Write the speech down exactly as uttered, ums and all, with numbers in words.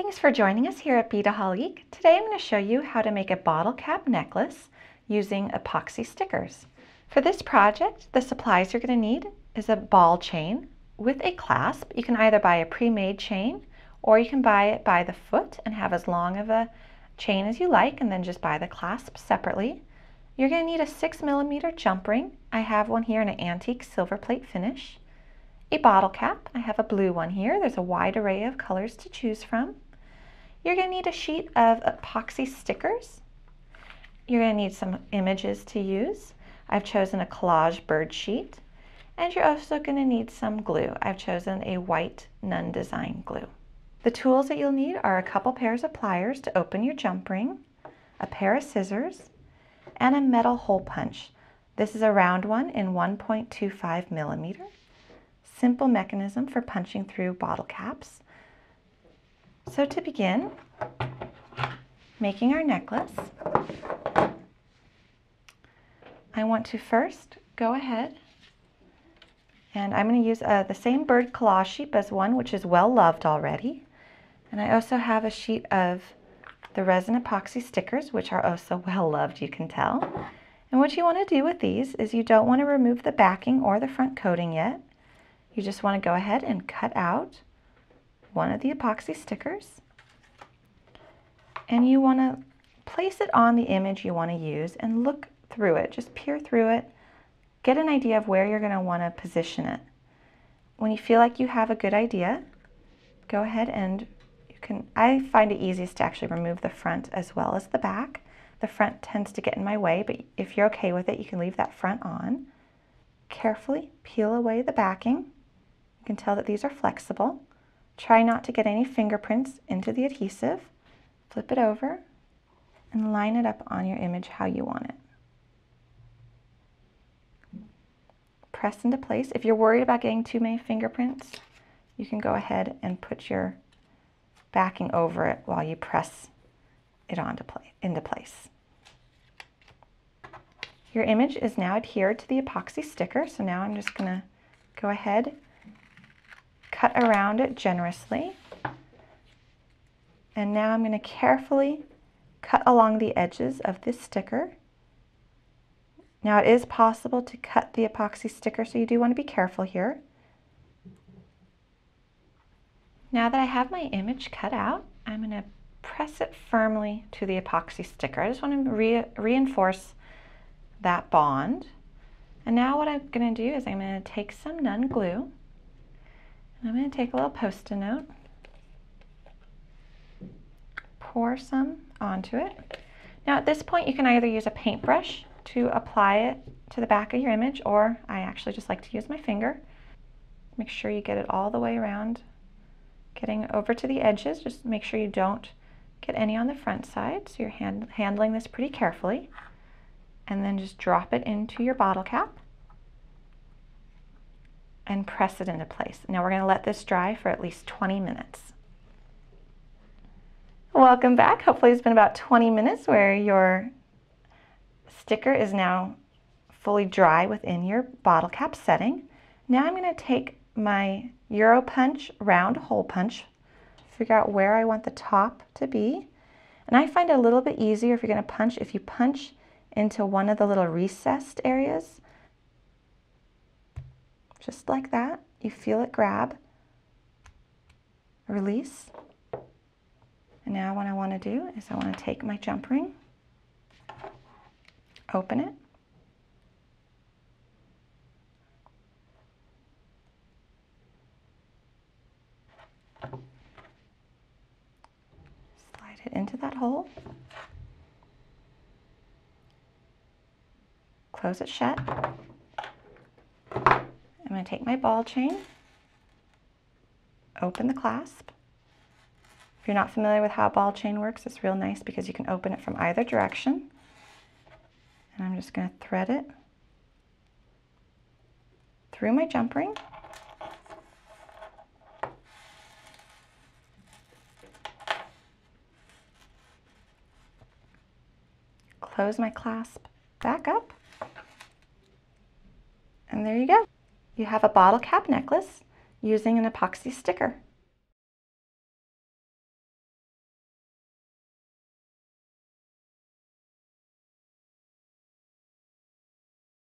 Thanks for joining us here at Beadaholique. Today I'm going to show you how to make a bottle cap necklace using epoxy stickers. For this project, the supplies you're going to need is a ball chain with a clasp. You can either buy a pre-made chain or you can buy it by the foot and have as long of a chain as you like and then just buy the clasp separately. You're going to need a six millimeter jump ring. I have one here in an antique silver plate finish. A bottle cap. I have a blue one here. There's a wide array of colors to choose from. You're going to need a sheet of epoxy stickers. You're going to need some images to use. I've chosen a collage bird sheet. And you're also going to need some glue. I've chosen a white Nunn Design glue. The tools that you'll need are a couple pairs of pliers to open your jump ring, a pair of scissors, and a metal hole punch. This is a round one in one point two five millimeter. Simple mechanism for punching through bottle caps. So to begin making our necklace, I want to first go ahead and I'm going to use uh, the same bird collage sheet as one which is well loved already. And I also have a sheet of the resin epoxy stickers, which are also well loved, you can tell. And what you want to do with these is you don't want to remove the backing or the front coating yet. You just want to go ahead and cut out one of the epoxy stickers, and you want to place it on the image you want to use and look through it, just peer through it, get an idea of where you're going to want to position it. When you feel like you have a good idea, go ahead and you can, I find it easiest to actually remove the front as well as the back. The front tends to get in my way, but if you're okay with it, you can leave that front on. Carefully peel away the backing. You can tell that these are flexible. Try not to get any fingerprints into the adhesive. Flip it over and line it up on your image how you want it. Press into place. If you're worried about getting too many fingerprints, you can go ahead and put your backing over it while you press it onto play, into place. Your image is now adhered to the epoxy sticker, so now I'm just going to go ahead, cut around it generously, and now I'm going to carefully cut along the edges of this sticker. Now it is possible to cut the epoxy sticker, so you do want to be careful here. Now that I have my image cut out, I'm going to press it firmly to the epoxy sticker. I just want to re reinforce that bond. And now what I'm going to do is I'm going to take some Nunn glue and I'm going to take a little post-it note, pour some onto it. Now at this point you can either use a paintbrush to apply it to the back of your image, or I actually just like to use my finger. Make sure you get it all the way around, getting over to the edges. Just make sure you don't get any on the front side, so you're hand, handling this pretty carefully. And then just drop it into your bottle cap and press it into place. Now we're going to let this dry for at least twenty minutes. Welcome back. Hopefully it's been about twenty minutes where your sticker is now fully dry within your bottle cap setting. Now I'm going to take my Euro punch round hole punch, figure out where I want the top to be. And I find it a little bit easier if you're going to punch, if you punch into one of the little recessed areas, just like that. You feel it grab, release. And now what I want to do is I want to take my jump ring, open it, slide it into that hole, close it shut. I'm going to take my ball chain, open the clasp. If you're not familiar with how a ball chain works, it's real nice because you can open it from either direction. And I'm just going to thread it through my jump ring. Close my clasp back up. And there you go. You have a bottle cap necklace using an epoxy sticker.